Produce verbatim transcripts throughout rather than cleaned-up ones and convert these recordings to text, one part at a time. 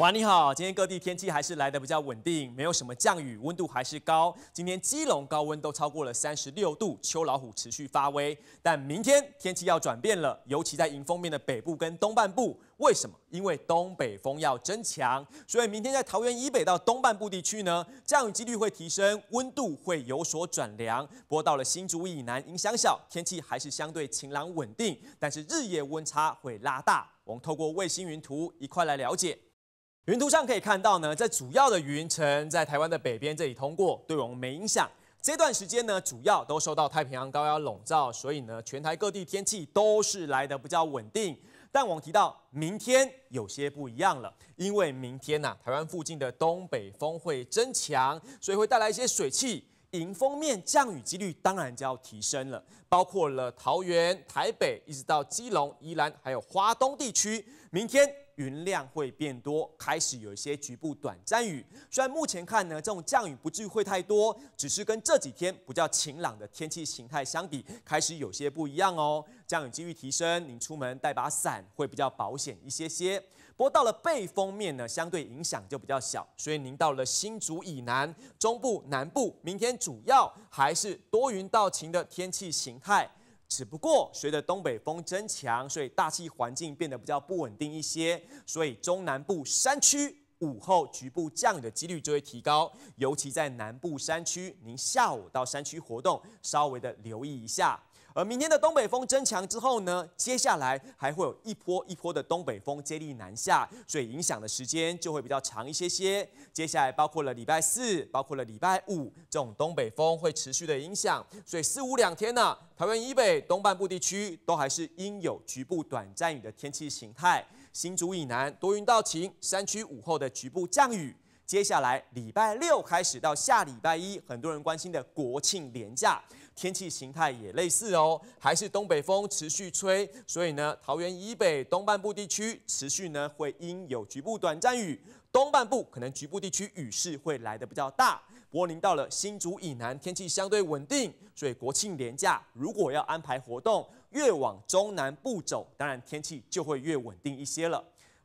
哇，你好！今天各地天气还是来得比较稳定，没有什么降雨，温度还是高。今天基隆高温都超过了三十六度，秋老虎持续发威。但明天天气要转变了，尤其在迎风面的北部跟东半部。为什么？因为东北风要增强，所以明天在桃园以北到东半部地区呢，降雨几率会提升，温度会有所转凉。不过到了新竹以南，影响小，天气还是相对晴朗稳定，但是日夜温差会拉大。我们透过卫星云图一块来了解。 云图上可以看到呢，在主要的云层在台湾的北边这里通过，对我们没影响。这段时间呢，主要都受到太平洋高压笼罩，所以呢，全台各地天气都是来得比较稳定。但我们提到明天有些不一样了，因为明天呢、啊，台湾附近的东北风会增强，所以会带来一些水汽。 迎风面降雨几率当然就要提升了，包括了桃园、台北，一直到基隆、宜兰，还有花东地区。明天云量会变多，开始有一些局部短暂雨。虽然目前看呢，这种降雨不至于会太多，只是跟这几天比较晴朗的天气形态相比，开始有些不一样哦。降雨几率提升，您出门带把伞会比较保险一些些。 不过到了背风面呢，相对影响就比较小，所以您到了新竹以南、中部、南部，明天主要还是多云到晴的天气形态。只不过随着东北风增强，所以大气环境变得比较不稳定一些，所以中南部山区午后局部降雨的几率就会提高，尤其在南部山区，您下午到山区活动稍微的留意一下。 而明天的东北风增强之后呢，接下来还会有一波一波的东北风接力南下，所以影响的时间就会比较长一些些。接下来包括了礼拜四，包括了礼拜五，这种东北风会持续的影响，所以四五两天呢、啊，桃园以北、东半部地区都还是应有局部短暂雨的天气形态。新竹以南多云到晴，山区午后的局部降雨。 接下来礼拜六开始到下礼拜一，很多人关心的国庆连假，天气形态也类似哦，还是东北风持续吹，所以呢，桃园以北东半部地区持续呢会因有局部短暂雨，东半部可能局部地区雨势会来得比较大。不过您到了新竹以南，天气相对稳定，所以国庆连假如果要安排活动，越往中南部走，当然天气就会越稳定一些了。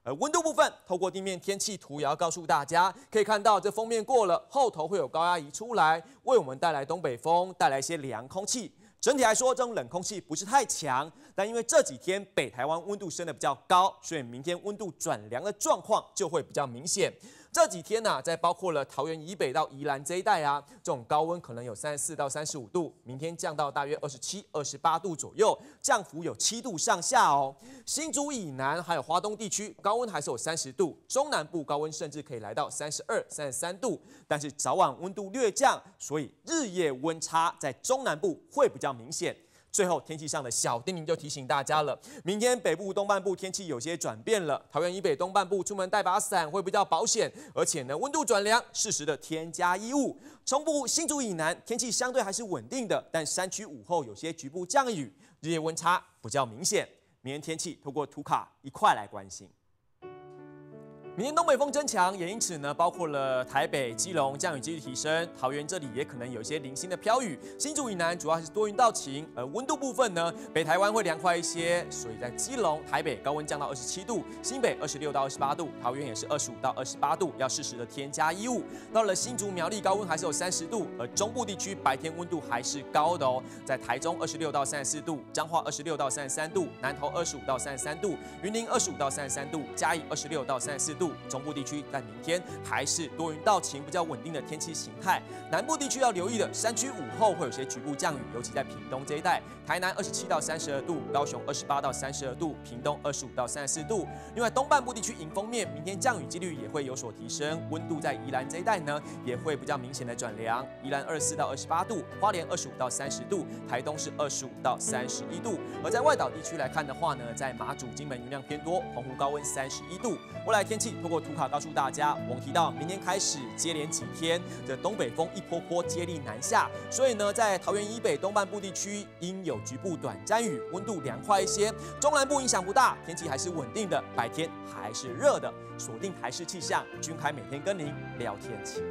而温度部分，透过地面天气图也要告诉大家，可以看到这封面过了，后头会有高压移出来，为我们带来东北风，带来一些凉空气。整体来说，这种冷空气不是太强，但因为这几天北台湾温度升得比较高，所以明天温度转凉的状况就会比较明显。这几天呢、啊，在包括了桃园以北到宜兰这一带啊，这种高温可能有三十四到三十五度，明天降到大约二十七、二十八度左右，降幅有七度上下哦。新竹以南还有花东地区高温还是有三十度，中南部高温甚至可以来到三十二、三十三度，但是早晚温度略降，所以日夜温差在中南部会比较明显。 最后，天气上的小叮咛就提醒大家了。明天北部东半部天气有些转变了，桃园以北东半部出门带把伞会比较保险，而且呢，温度转凉，适时的添加衣物。中部新竹以南天气相对还是稳定的，但山区午后有些局部降雨，日夜温差比较明显。明天天气透过图卡一块来关心。 明天东北风增强，也因此呢，包括了台北、基隆降雨几率提升，桃园这里也可能有一些零星的飘雨。新竹以南主要是多云到晴，而温度部分呢，北台湾会凉快一些，所以在基隆、台北高温降到二十七度，新北二十六到二十八度，桃园也是二十五到二十八度，要适时的添加衣物。到了新竹、苗栗高温还是有三十度，而中部地区白天温度还是高的哦，在台中二十六到三十四度，彰化二十六到三十三度，南投二十五到三十三度，云林二十五到三十三度，嘉义二十六到三十四度。 中部地区在明天还是多云到晴，比较稳定的天气形态。南部地区要留意的，山区午后会有些局部降雨，尤其在屏东这一带。台南二十七到三十二度，高雄二十八到三十二度，屏东二十五到三十四度。另外，东半部地区迎风面，明天降雨几率也会有所提升，温度在宜兰这一带呢也会比较明显的转凉。宜兰二十四到二十八度，花莲二十五到三十度，台东是二十五到三十一度。而在外岛地区来看的话呢，在马祖、金门云量偏多，澎湖高温三十一度。未来天气 透过图卡告诉大家，我们提到明天开始接连几天的东北风一波波接力南下，所以呢，在桃园以北东半部地区应有局部短暂雨，温度凉快一些；中南部影响不大，天气还是稳定的，白天还是热的。锁定台视气象，均凯每天跟您聊天气。